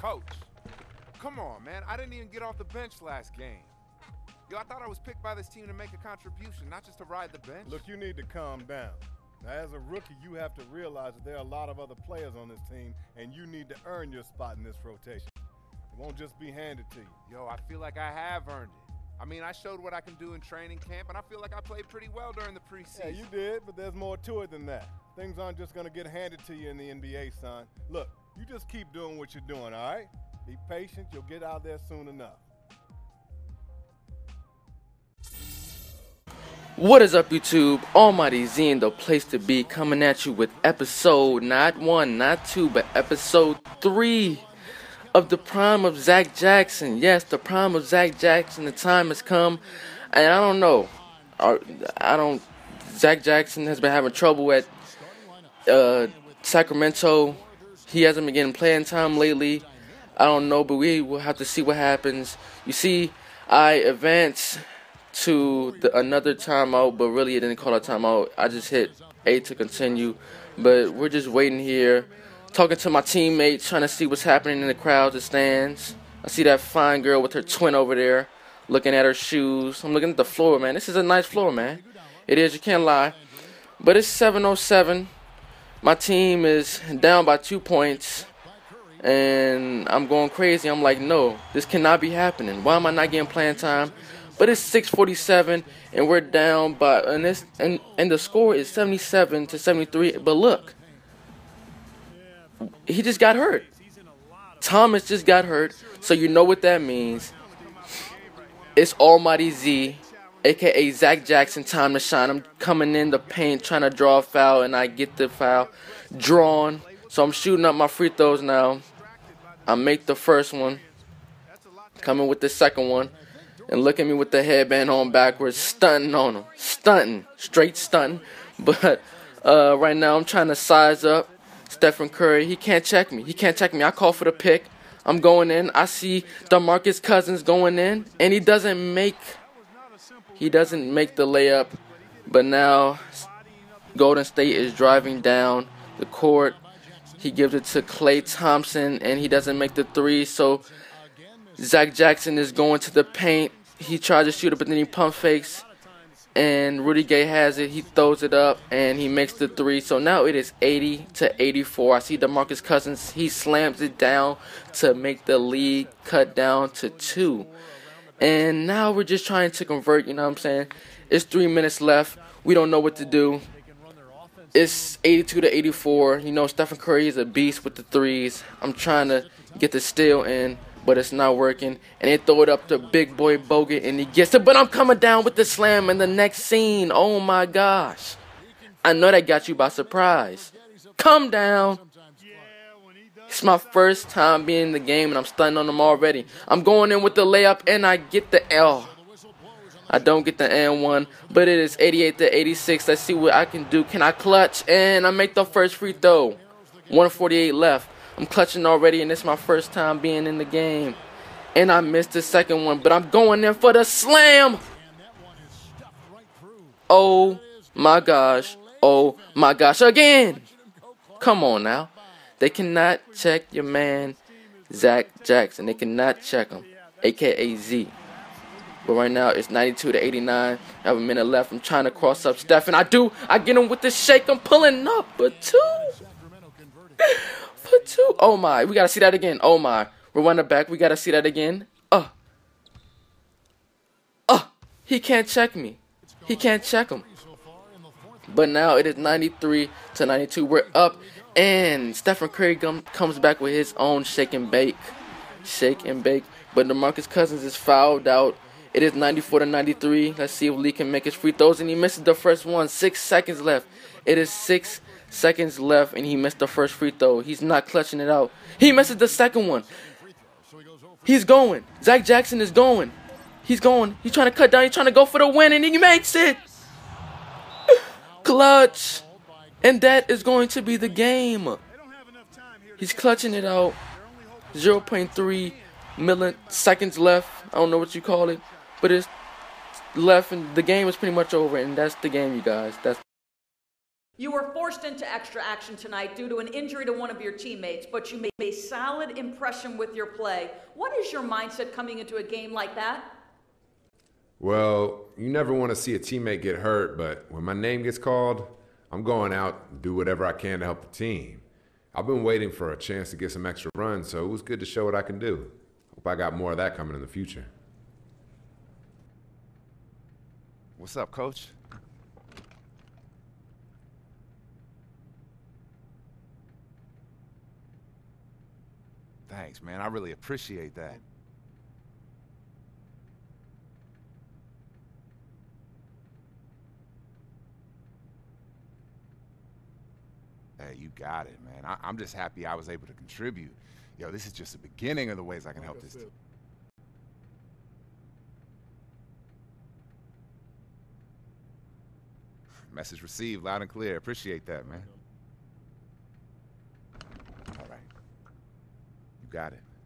Coach, come on, man. I didn't even get off the bench last game. Yo, I thought I was picked by this team to make a contribution, not just to ride the bench. Look, you need to calm down. Now, as a rookie, you have to realize that there are a lot of other players on this team, and you need to earn your spot in this rotation. It won't just be handed to you. Yo, I feel like I have earned it. I mean, I showed what I can do in training camp, and I feel like I played pretty well during the preseason. Yeah, you did, but there's more to it than that. Things aren't just going to get handed to you in the NBA, son. Look, you just keep doing what you're doing, all right? Be patient. You'll get out there soon enough. What is up, YouTube? Almighty Z in the place to be, coming at you with episode not one, not two, but episode 3 of the prime of Zach Jackson. Yes, the prime of Zach Jackson. The time has come, and I don't know. Zach Jackson has been having trouble at Sacramento. He hasn't been getting playing time lately. I don't know, but we will have to see what happens. You see, I advance to another timeout, but really it didn't call a timeout. I just hit A to continue, but we're just waiting here, talking to my teammates, trying to see what's happening in the crowd, the stands. I see that fine girl with her twin over there, looking at her shoes. I'm looking at the floor, man. This is a nice floor, man. It is, you can't lie. But it's 7:07. My team is down by 2 points, and I'm going crazy. I'm like, no, this cannot be happening. Why am I not getting playing time? But it's 6:47, and we're down by, and the score is 77-73. But look, he just got hurt. Thomas just got hurt, so you know what that means. It's Almighty Z, a.k.a. Zach Jackson, time to shine. I'm coming in the paint, trying to draw a foul, and I get the foul drawn. So I'm shooting up my free throws now. I make the first one, coming with the second one. And look at me with the headband on backwards, stunting on him. Stunting. Straight stunting. But right now I'm trying to size up Stephen Curry. He can't check me. I call for the pick. I'm going in. I see DeMarcus Cousins going in. And he doesn't make the layup. But now Golden State is driving down the court. He gives it to Klay Thompson. And he doesn't make the three. So Zach Jackson is going to the paint. He tries to shoot it, but then he pump fakes, and Rudy Gay has it. He throws it up, and he makes the three. So now it is 80-84. I see DeMarcus Cousins. He slams it down to make the lead cut down to 2. And now we're just trying to convert, you know what I'm saying? It's 3 minutes left. We don't know what to do. It's 82-84. You know, Stephen Curry is a beast with the threes. I'm trying to get the steal in, but it's not working, and they throw it up to big boy Bogut, and he gets it, but I'm coming down with the slam in the next scene. Oh my gosh. I know that got you by surprise. Come down. It's my first time being in the game, and I'm stunting on them already. I'm going in with the layup, and I get the L. I don't get the N1, but it is 88-86. Let's see what I can do. Can I clutch? And I make the first free throw. 1:48 left. I'm clutching already, and it's my first time being in the game. And I missed the second one, but I'm going in for the slam. Oh, my gosh. Oh, my gosh. Again. Come on now. They cannot check your man, Zach Jackson. They cannot check him, a.k.a. Z. But right now, it's 92-89. I have a minute left. I'm trying to cross up Stephen. I do. I get him with the shake. I'm pulling up, but 2. Oh my, we gotta see that again. Oh my, rewind it back. We gotta see that again. He can't check me. He can't check him. But now it is 93-92. We're up, and Stephen Curry comes back with his own shake and bake. But DeMarcus Cousins is fouled out. It is 94-93. Let's see if Lee can make his free throws, and he misses the first one. 6 seconds left. It is 6 seconds left, and he missed the first free throw. He's not clutching it out. He misses the second one. He's going. Zach Jackson is going. He's going. He's trying to cut down. He's trying to go for the win, and he makes it. Clutch. And that is going to be the game. He's clutching it out. 0.3 milliseconds left. I don't know what you call it, but it's left, and the game is pretty much over, and that's the game, you guys. That's You were forced into extra action tonight due to an injury to one of your teammates, but you made a solid impression with your play. What is your mindset coming into a game like that? Well, you never want to see a teammate get hurt, but when my name gets called, I'm going out and do whatever I can to help the team. I've been waiting for a chance to get some extra runs, so it was good to show what I can do. Hope I got more of that coming in the future. What's up, coach? Thanks, man. I really appreciate that. Hey, you got it, man. I'm just happy I was able to contribute. Yo, this is just the beginning of the ways I can help this team. Message received loud and clear. Appreciate that, man. All right. You got it.